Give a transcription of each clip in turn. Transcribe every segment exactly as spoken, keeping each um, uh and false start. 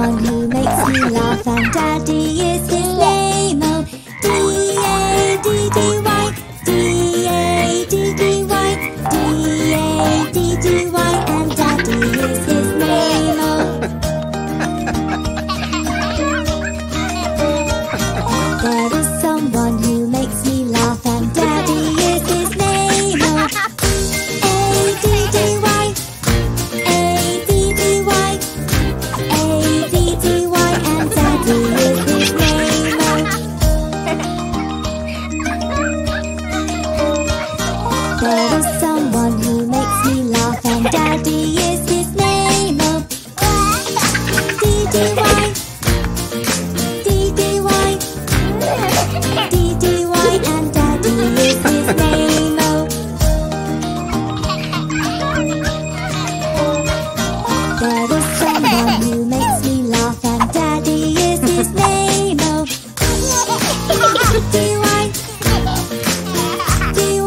Nemo who makes me laugh, and Daddy is his name. Oh, D A D D Y, D A D D Y, D A D D Y, and Daddy is his name. Oh, there is someone who makes me laugh, and Daddy is his name. Oh, A D D Y. D Y, D Y,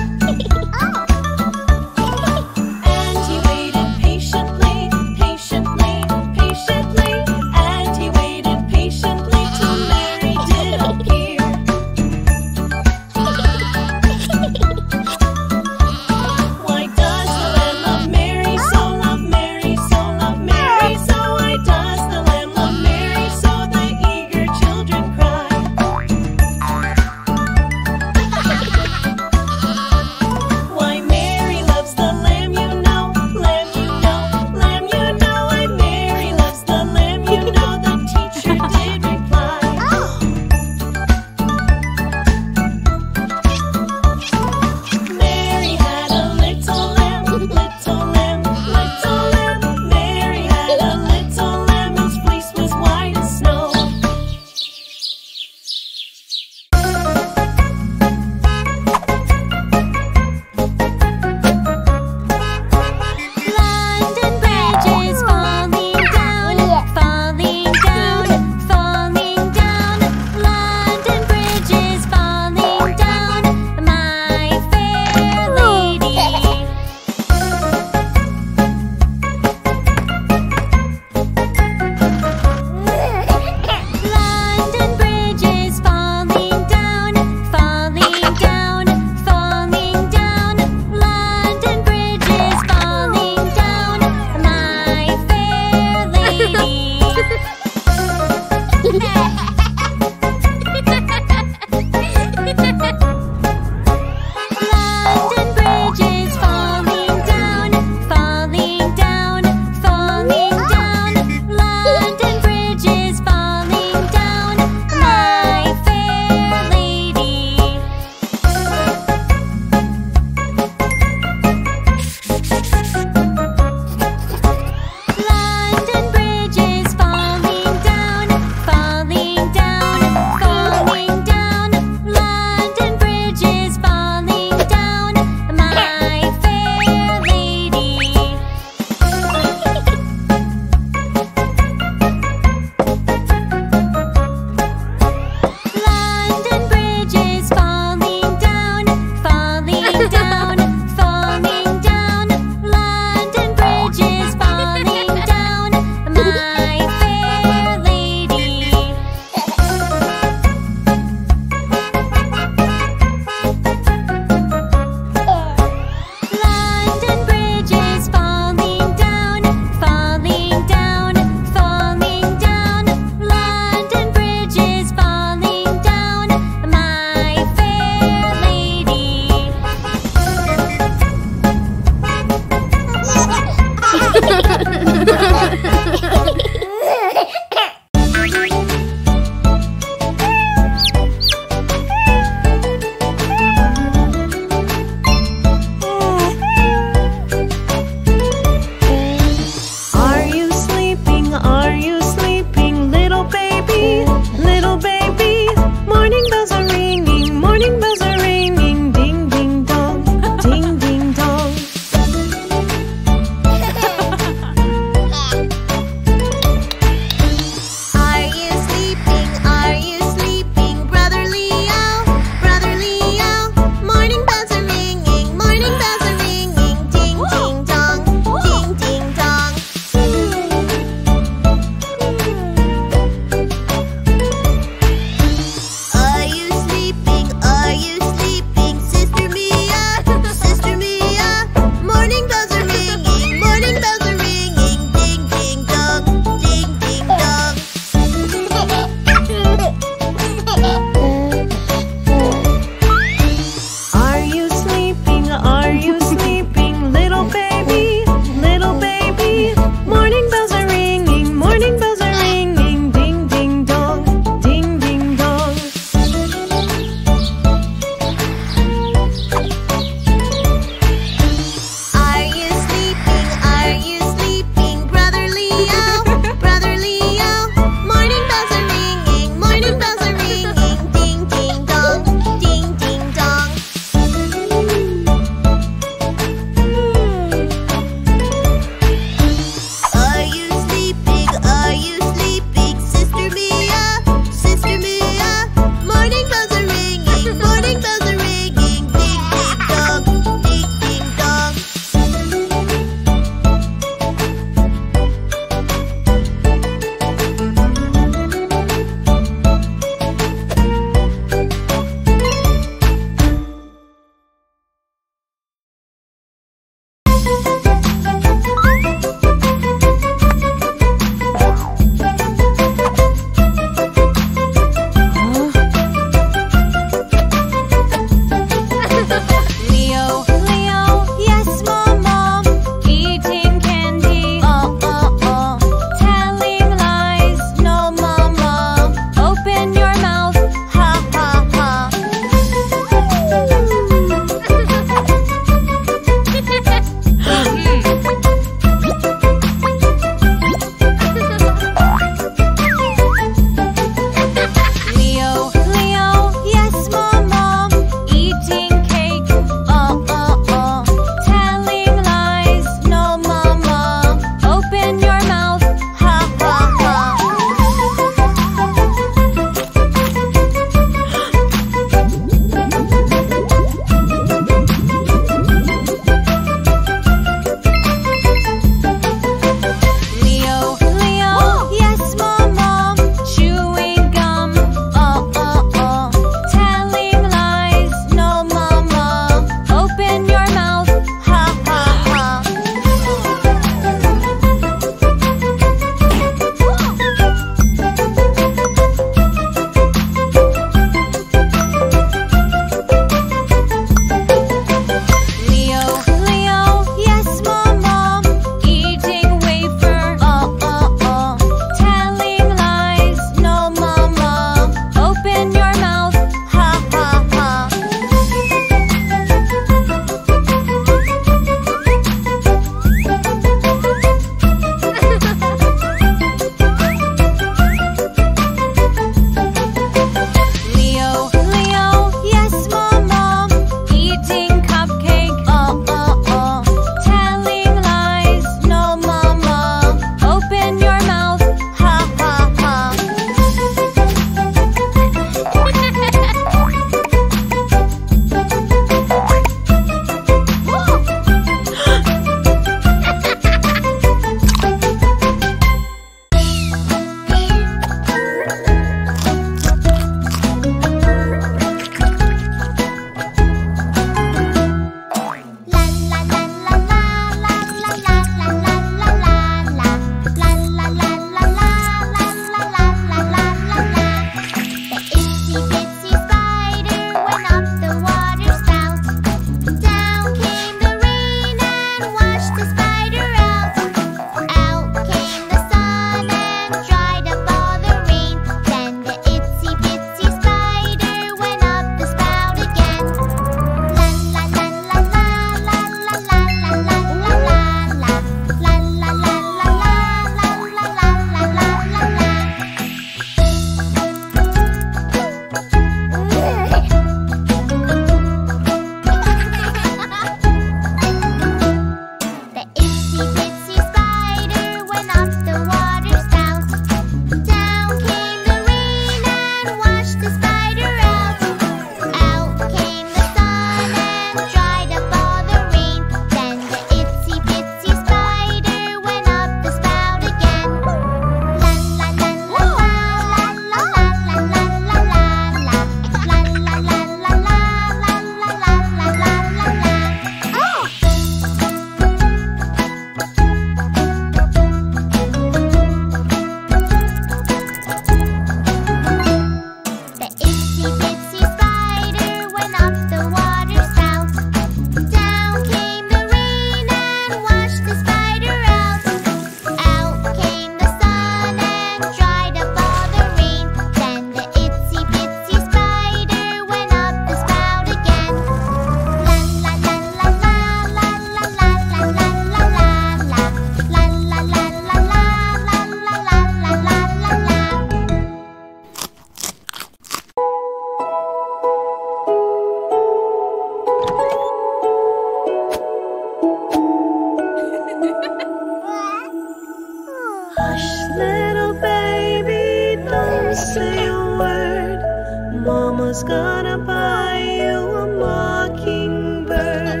was gonna buy you a mockingbird,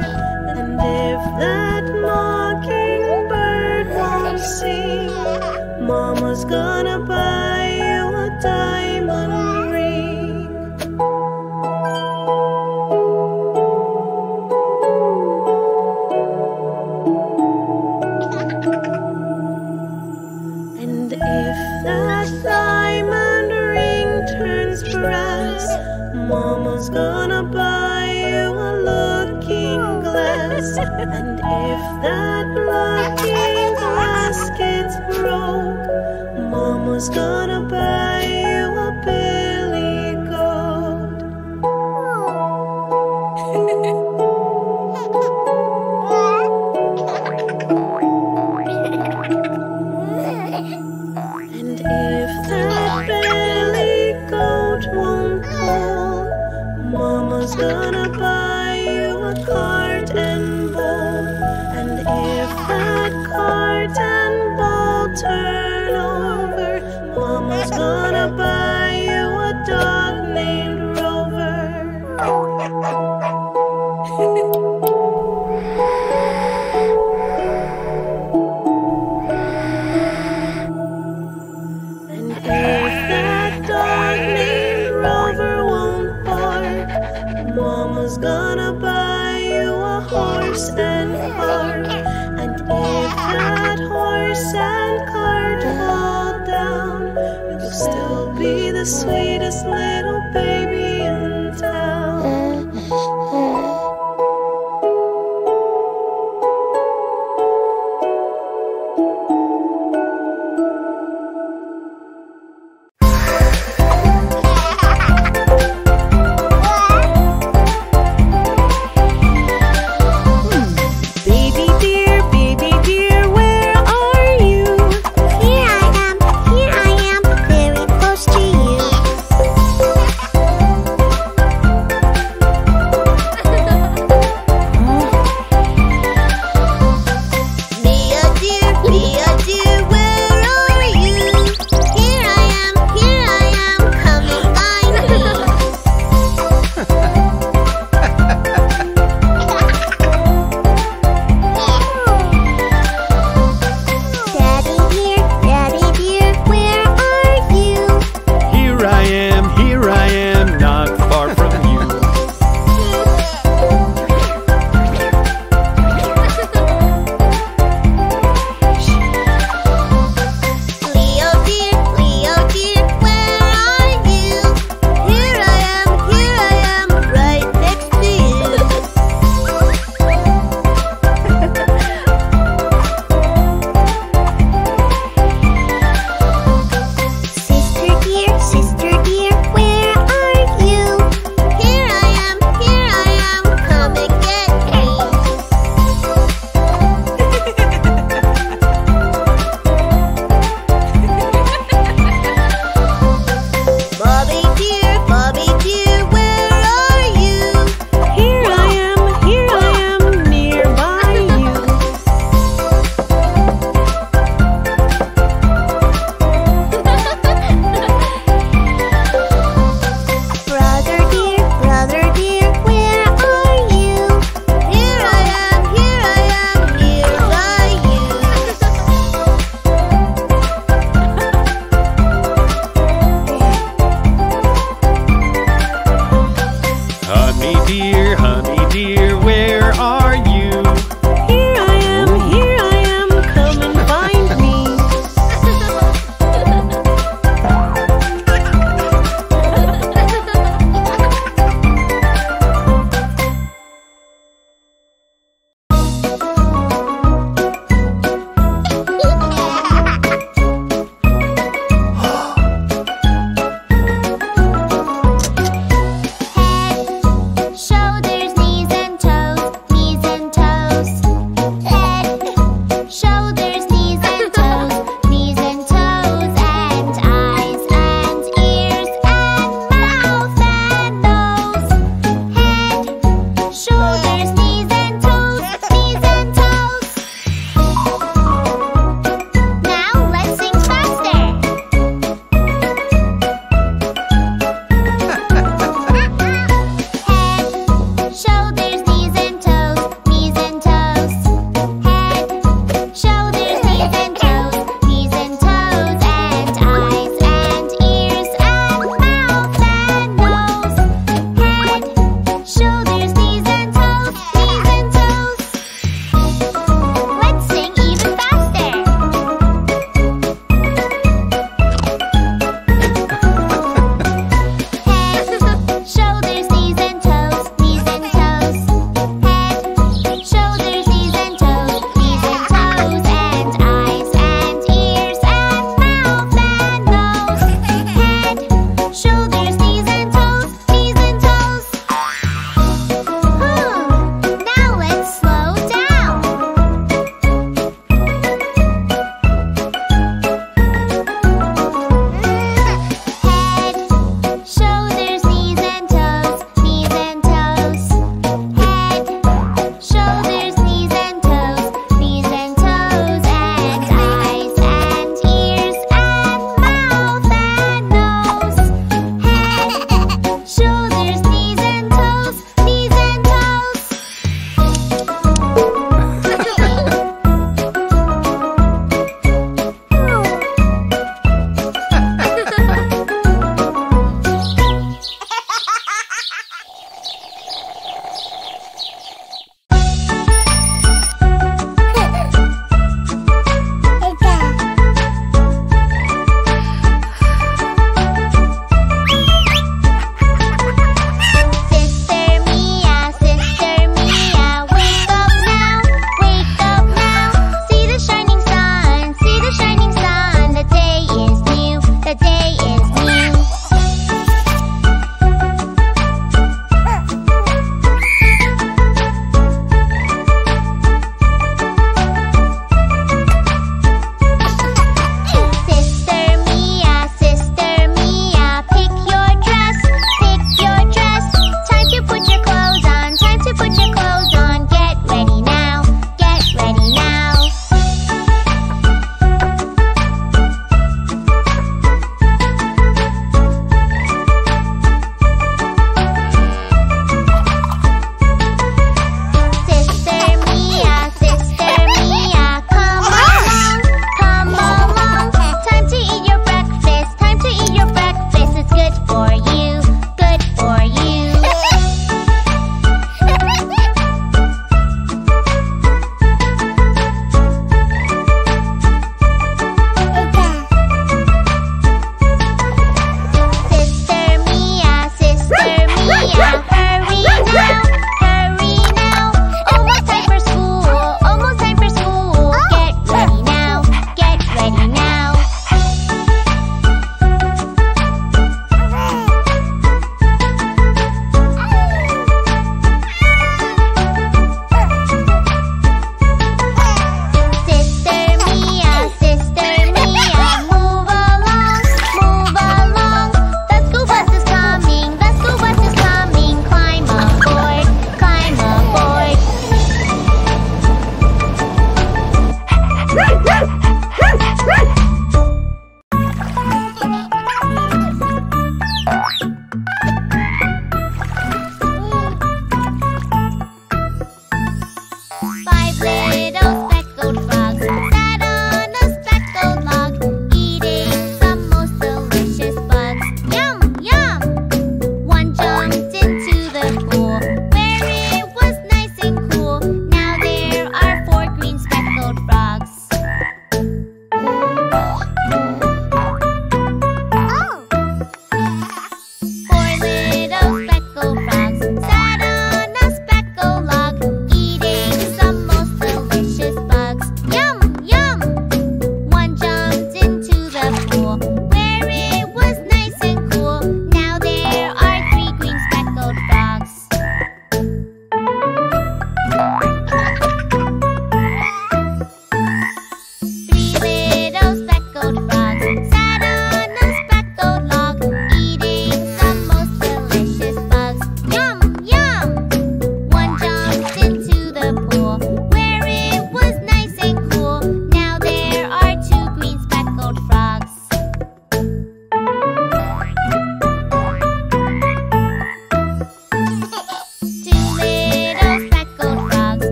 and if that mockingbird won't sing, Mama's gonna buy you a diamond ring. And if that diamond ring turns brass, Mama's gonna buy you a looking glass. And if that looking glass gets broke, Mama's gonna buy you a billy goat. And if that billy goat won't pull, Mama's gonna buy you a cart and bowl. And if that cart and bowl turn over, Mama's gonna buy you a dog named Rover. And if that dog named Rover won't bark, Mama's gonna buy you a horse and cart. And if that horse and cart fall down, you'll still be the sweetest little baby in town.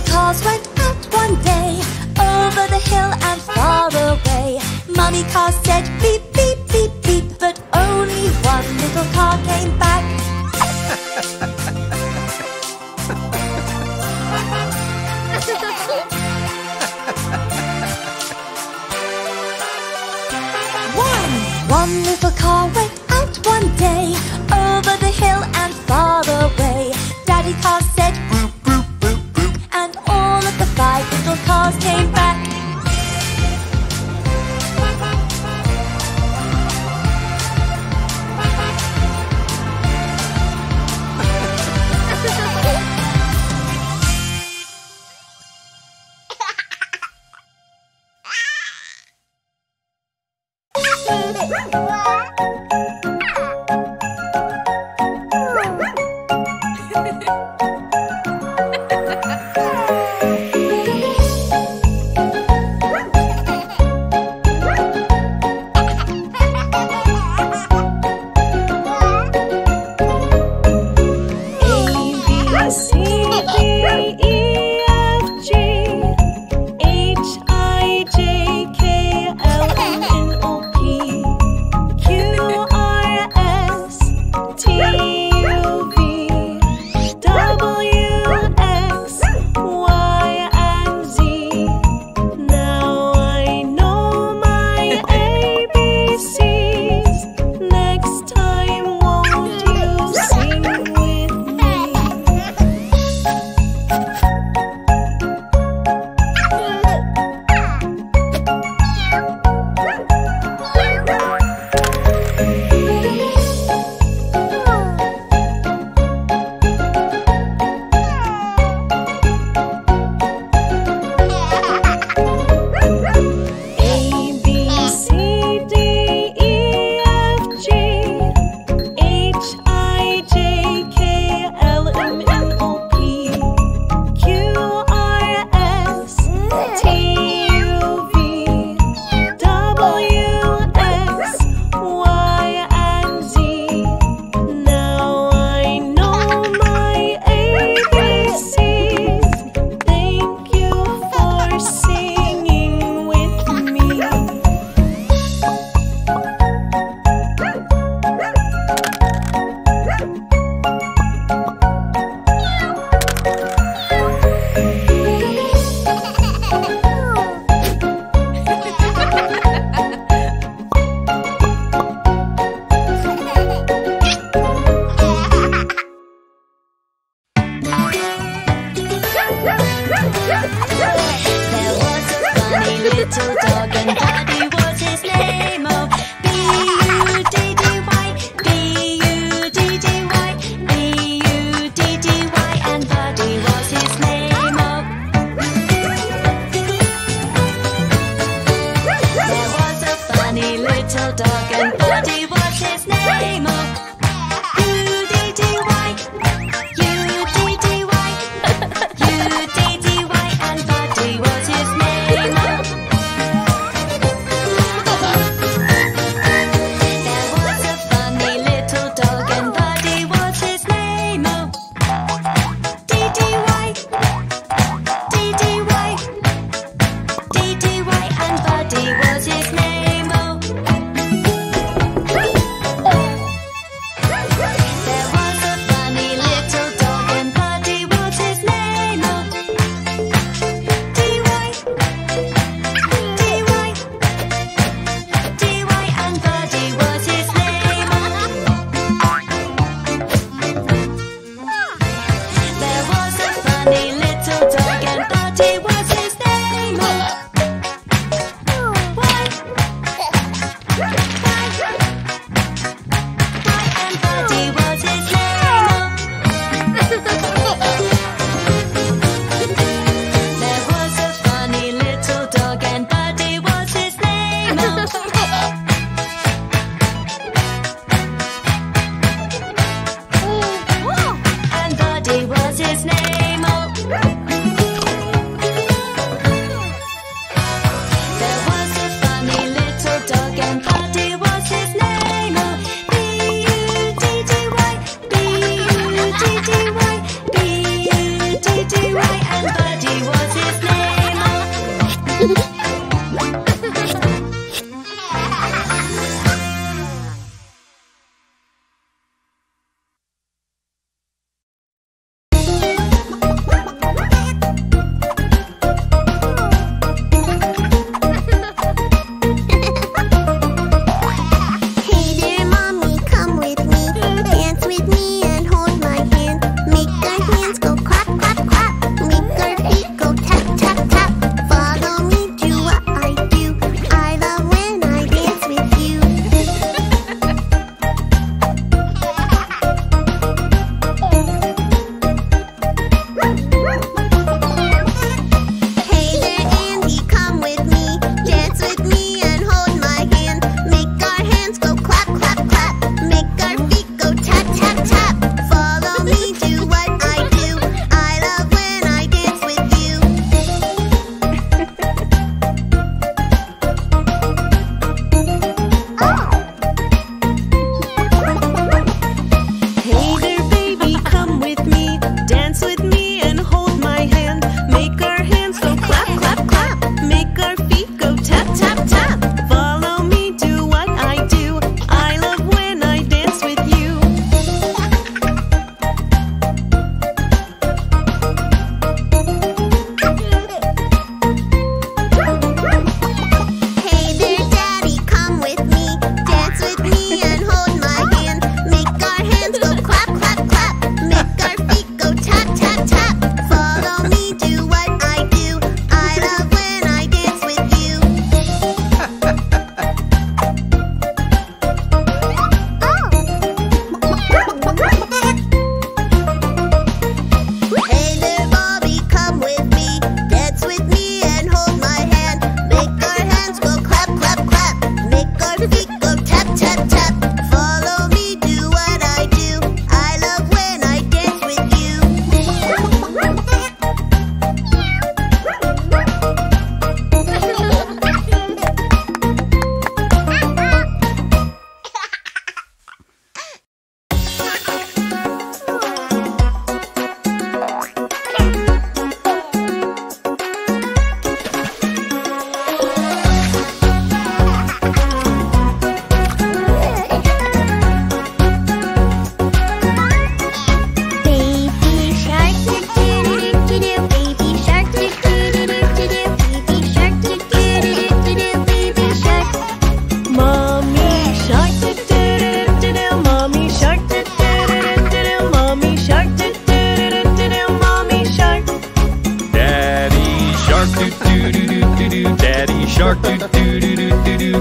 Little cars went out one day, over the hill and far away. Mummy car said beep, beep, beep, beep, but only one little car came back. One! One little car went out one day, over the hill and far away. Daddy car said boop, boop, boop, boop, and all of the five little cars came back.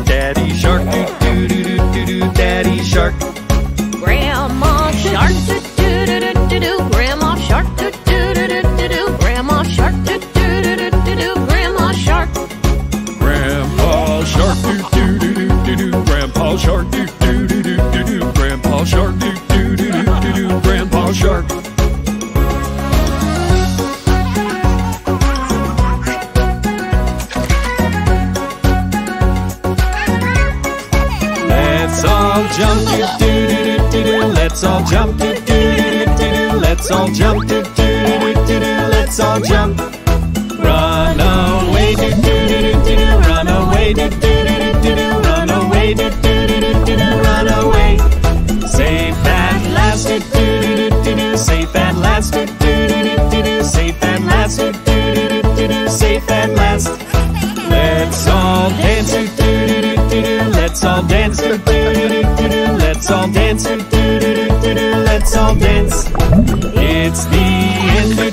Daddy shark, daddy shark. Grandma shark, grandma shark, grandma shark, grandma shark. Grandpa shark, grandpa shark, grandpa shark, grandpa shark. Jump do do do do do. Let's all jump do do do do. Let's all jump do do do do. Let's all jump. Run away do do do do do. Run away do do do do. Run away do do do do. Run away. Safe at last do do do do. Safe at last do do do. Safe at last do do do. Safe at last. Let's all dance do do do do. Let's all dance do do do. Let's all dance, do do do do do. Let's all dance. It's the end.